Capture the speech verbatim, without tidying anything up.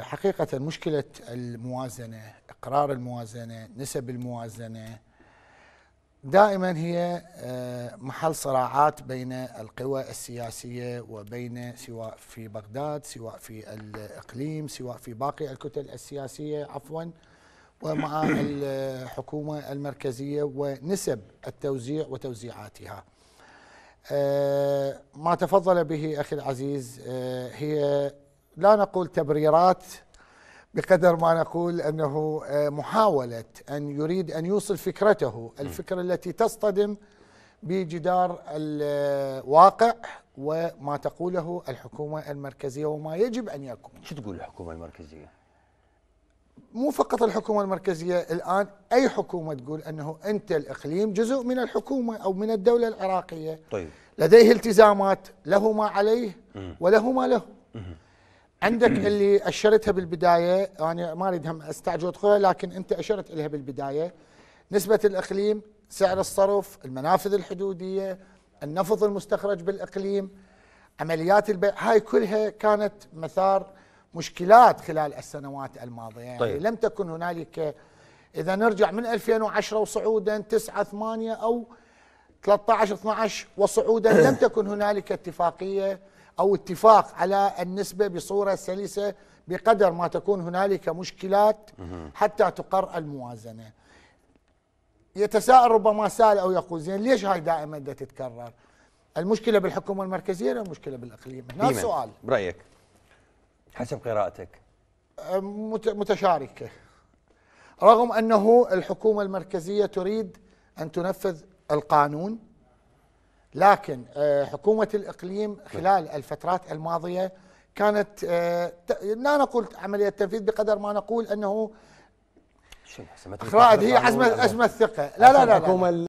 حقيقة مشكلة الموازنة، إقرار الموازنة، نسب الموازنة دائما هي محل صراعات بين القوى السياسية وبين سواء في بغداد سواء في الإقليم سواء في باقي الكتل السياسية عفوا ومع الحكومة المركزية ونسب التوزيع وتوزيعاتها. ما تفضل به أخي العزيز هي لا نقول تبريرات بقدر ما نقول أنه محاولة أن يريد أن يوصل فكرته، الفكرة التي تصطدم بجدار الواقع وما تقوله الحكومة المركزية وما يجب أن يكون. شو تقول الحكومة المركزية؟ مو فقط الحكومة المركزية، الآن أي حكومة تقول أنه أنت الإقليم جزء من الحكومة أو من الدولة العراقية، طيب لديه التزامات، له ما عليه وله ما له. عندك اللي أشرتها بالبداية، أنا ما أريد هم أستعجل أدخلها، لكن أنت أشرت لها بالبداية، نسبة الإقليم، سعر الصرف، المنافذ الحدودية، النفط المستخرج بالإقليم، عمليات البيع، هاي كلها كانت مثار مشكلات خلال السنوات الماضية، يعني طيب. لم تكن هنالك، إذا نرجع من ألفين وعشرة وصعودا تسعة ثمانية أو ثلاثة عشر اثنا عشر وصعودا لم تكن هنالك اتفاقية أو اتفاق على النسبة بصورة سلسة بقدر ما تكون هنالك مشكلات حتى تقر الموازنة. يتساءل ربما سائل أو يقول زين ليش هاي دائما دا تتكرر؟ المشكلة بالحكومة المركزية ولا المشكلة بالإقليم؟ هنا السؤال برأيك حسب قراءتك. متشاركة، رغم أنه الحكومة المركزية تريد أن تنفذ القانون، لكن حكومة الإقليم خلال الفترات الماضية كانت لا نقول عملية تنفيذ بقدر ما نقول أنه إخراج، هي أزمة ثقة. لا لا لا, لا, لا, لا